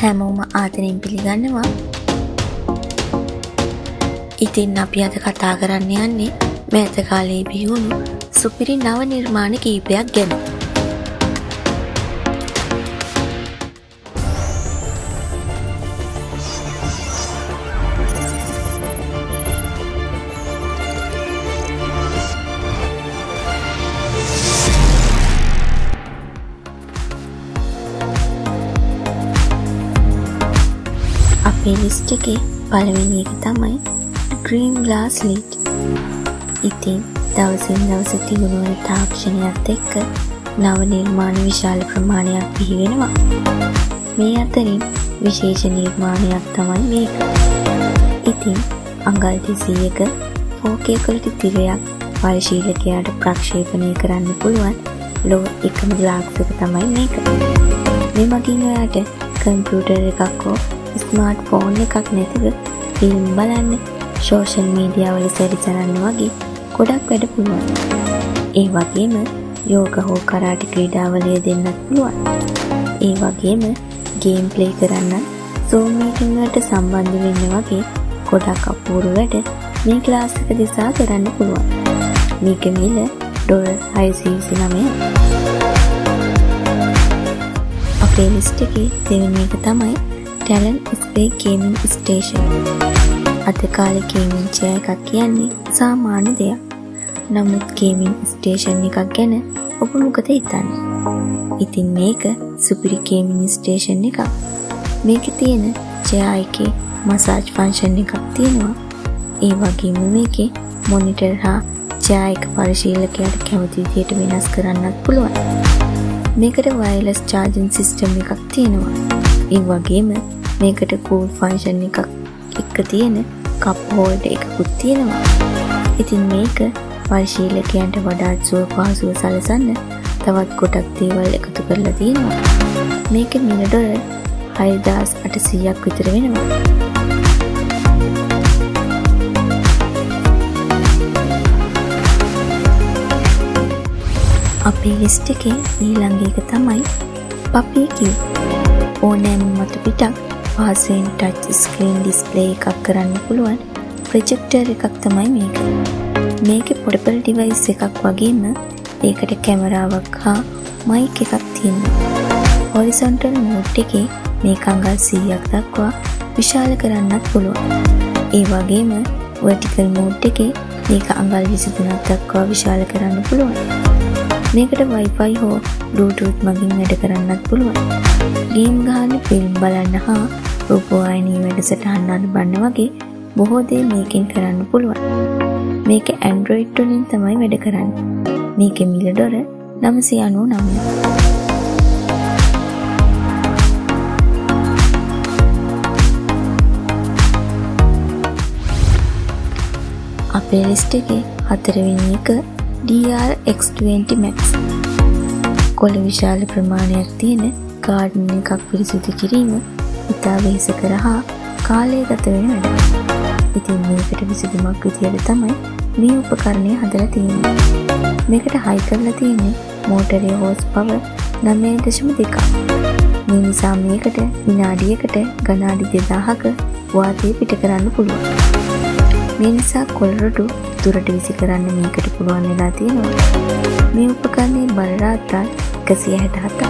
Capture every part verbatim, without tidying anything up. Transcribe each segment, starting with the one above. හැමෝම ආදරෙන් පිළිගන්නවා. ඉතින් අපි අද කතා කරන්න යන්නේ මෑත කාලයේ බිහිවුණු සුපිරි නව නිර්මාණ කීපයක් ගැන. लिस्ट के पलवेनी एक तमय ग्रीन ग्लास लीड इतने दवसिन दवसती गुणवल තාක්ෂණයක් දෙක නව නිර්මාණ විශාල ප්‍රමාණයක් බිහි වෙනවා. මේ අතරින් විශේෂ නිර්මාණයක් තමයි මේක. ඉතින් අඟල් තිහයක ෆෝර් කේ quality තිරයක් පරිශීලකයාට ප්‍රක්ෂේපණය කරන්න පුළුවන් ලෝ එකම ග්ලාස්ක තමයි මේක. මේ මගින් ඔයාට කම්පියුටර් එකක් හෝ ස්මාර්ට්ෆෝන් එකක් නැතිව ෆිල්ම් බලන්න, සෝෂල් මීඩියා වල සැරිසරන්න වගේ ගොඩක් වැඩ පුළුවන්. ඒ වගේම යෝග හෝ කරාටි ක්‍රීඩා වල යෙදෙන්නත් පුළුවන්. ඒ වගේම ගේම් ප්ලේ කරන්න, Zoom මීටින් වලට සම්බන්ධ වෙන්න වගේ ගොඩක් අපූර්ව වැඩ මේ ක්ලාස් එක දිසා කරන්න පුළුවන්. මේක මිල ඩොලර් හයසිය විසිනවය. අපේ ලිස්ට් එකේ දෙවෙනි එක තමයි टैलेंट स्प्रे गेमिंग स्टेशन अद काले गेमिंग चेयर का කියන්නේ සාමාන්‍ය දෙයක්. නමුත් ගේමින් ස්ටේෂන් එකක් ගැන ඔබ මොකද හිතන්නේ? ඉතින් මේක සුපිරි ගේමින් ස්ටේෂන් එකක්. මේකේ තියෙන චෙයා එකේ මසාජ් ෆන්ක්ෂන් එකක් තියෙනවා. ඒ වගේම මේකේ මොනිටර් හා චෙයා එක පරිශීලකයාට කැමති විදිහට වෙනස් කරන්නත් පුළුවන්. මේකට වයර්ලස් චාර්ජින් සිස්ටම් එකක් තියෙනවා. ඒ වගේම මේකට කූල් ෆන්ක්ෂන් එකක් එක්ක තියෙන කප් හෝල්ඩර් එකකුත් තියෙනවා. ඉතින් මේක පරිශීලකයන්ට වඩාත් සුවපහසුව සැලසන්න තවත් කොටක් දේවල් එකතු කරලා තියෙනවා. මේක මිල ඩොලර් හයදාස් අටසියයක් විතර වෙනවා. අපේ ලිස්ට් එකේ ඊළඟ එක තමයි පපී කිව්. ඕනෑම මතු පිටක් පහසෙන් ටච් ස්ක්‍රීන් ඩිස්ප්ලේ එකක් කරන්න පුළුවන් ප්‍රොජෙක්ටර් එකක් තමයි මේක. මේකේ පොටබල් ඩිවයිස් එකක් වගේම ඒකට කැමරාවක් හා මයික් එකක් තියෙනවා. හොරිසොන්ටල් මෝඩ් එකේ මේ අඟල් සීයක් දක්වා විශාල කරන්නත් පුළුවන්. ඒ වගේම වර්ටිකල් මෝඩ් එකේ මේක අඟල් විසිතුනක් දක්වා විශාල කරන්න පුළුවන්. මේකට Wi-Fi හෝ Bluetooth මගින් වැඩ කරන්නත් පුළුවන්. ගේම් ගහන, ෆිල්ම් බලන්න හා රූපවාහිනී වැඩසටහන් අරඹන්න වගේ බොහෝ දේ මේකෙන් කරන්න පුළුවන්. මේක Android වලින් තමයි වැඩ කරන්නේ. මේකේ මිල ඩොලර් නවසිය අනූනවය. අපේ ලිස්ට් එකේ හතරවෙනි එක D R X twenty max කොළ විශාල ප්‍රමාණයක් තියෙන ගාඩන් එකක් පිරිසිදු කිරීම ඉතා වෙහෙස කර හා කාලය ගත වෙන වැඩක්. ඉතින් මේකට විසඳුමක් විදියට තමයි මේ උපකරණය හදලා තියෙන්නේ. මේකට හයි කරලා තියෙන්නේ මෝටරේ හෝස් පවර් නවය දශම දෙක. මේ නිසා මේකට විනාඩියකට ගණාඩි දෙදාහක වාතය පිට කරන්න පුළුවන්. මේ නිසා කොළ රොඩු දුරට විසි කරන්න මේකට පුළුවන් වෙලා තියෙනවා. මේ උපකරණයේ බර රාත්‍රා එකසිය හැටහත.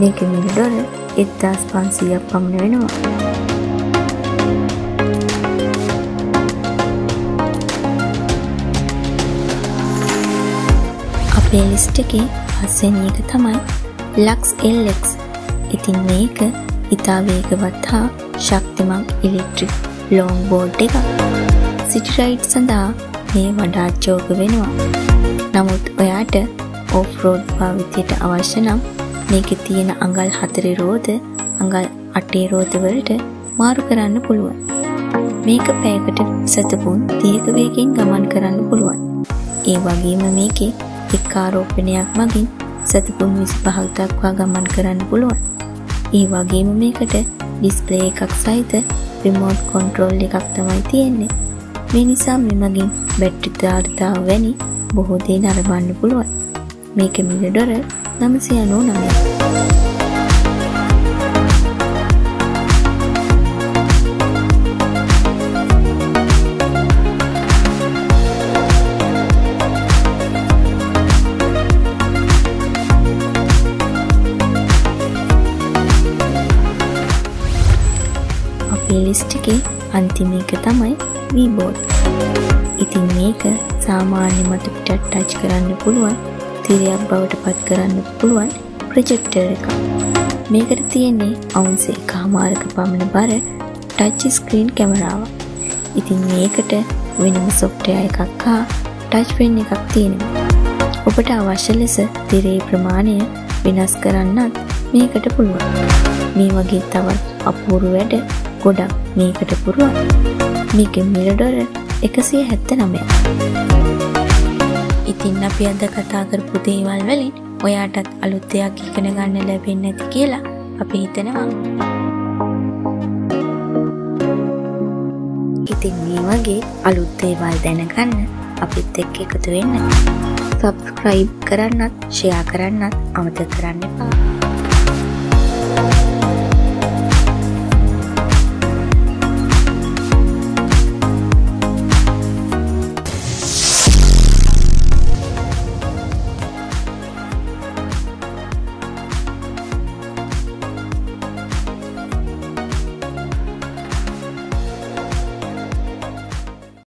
මේක මිල ඩොලර් එක්දාස් පන්සියයක් පමණ වෙනවා. අපේ ලිස්ට් එකේ පස්වෙනි එක තමයි ලක්ස් එල් එක්ස්. ඉතින් මේක ඉතා වේගවත් හා ශක්තිමත් ඉලෙක්ට්‍රික් ලොන් බෝඩ් එකක්. සිටි රයිඩ් සඳහා මේ වඩාත් යෝග වෙනවා. නමුත් ඔයාට ඔෆ් රෝඩ් භාවිතයට අවශ්‍ය නම් මේකේ තියෙන අඟල් හතරේ රෝද අඟල් අටේ රෝද වලට මාරු කරන්න පුළුවන්. මේක පැයකට සතපුන් තිහක වේගයෙන් ගමන් කරන්න පුළුවන්. ඒ වගේම මේකේ එක් ආරෝපණයක් මගින් සතපුන් විසිපහක් දක්වා ගමන් කරන්න පුළුවන්. ඒ වගේම මේකට ඩිස්ප්ලේ එකක් සහිත රිමෝට් කන්ට්‍රෝල් එකක් තමයි තියෙන්නේ. මේ නිසා මේ මගින් බැටරි ධාරිතාව වැනි බොහෝ දේ නරඹන්න පුළුවන්. මේක මිල ඩොලර් නවසිය නවය. प्लेलिस्ट के अंतिम එක තමයි V-board. ඉතින් මේක සාමාන්‍ය මතපිටක් ටච් කරන්න පුළුවන් තිරයක් බවට පත් කරන්න පුළුවන් ප්‍රොජෙක්ටර් එකක්. මේකට තියෙන්නේ අවුන්ස් එකමාරක පමණ බර ටච් ස්ක්‍රීන් කැමරාවක්. ඉතින් මේකට වෙනම software එකක් හා ටච් පෙන් එකක් තියෙනවා. ඔබට අවශ්‍ය ලෙස තිරේ ප්‍රමාණය වෙනස් කරන්නත් මේකට පුළුවන්. මේ වගේ තවත් අපූර්ව වැඩ ගොඩක් මේකට පුළුවන්. මේකේ මිල ඩොලර් එකසිය හැත්තෑ නවය. ඉතින් අපි අද කතා කරපු දේවල් වලින් ඔයාටත් අලුත් දෙයක් ඉගෙන ගන්න ලැබෙන්නේ නැති කියලා අපි හිතනවා. ඉතින් මේ වගේ අලුත් දේවල් දැනගන්න අපිත් එක්ක එකතු වෙන්න. Subscribe කරන්නත්, share කරන්නත් අමතක කරන්න එපා.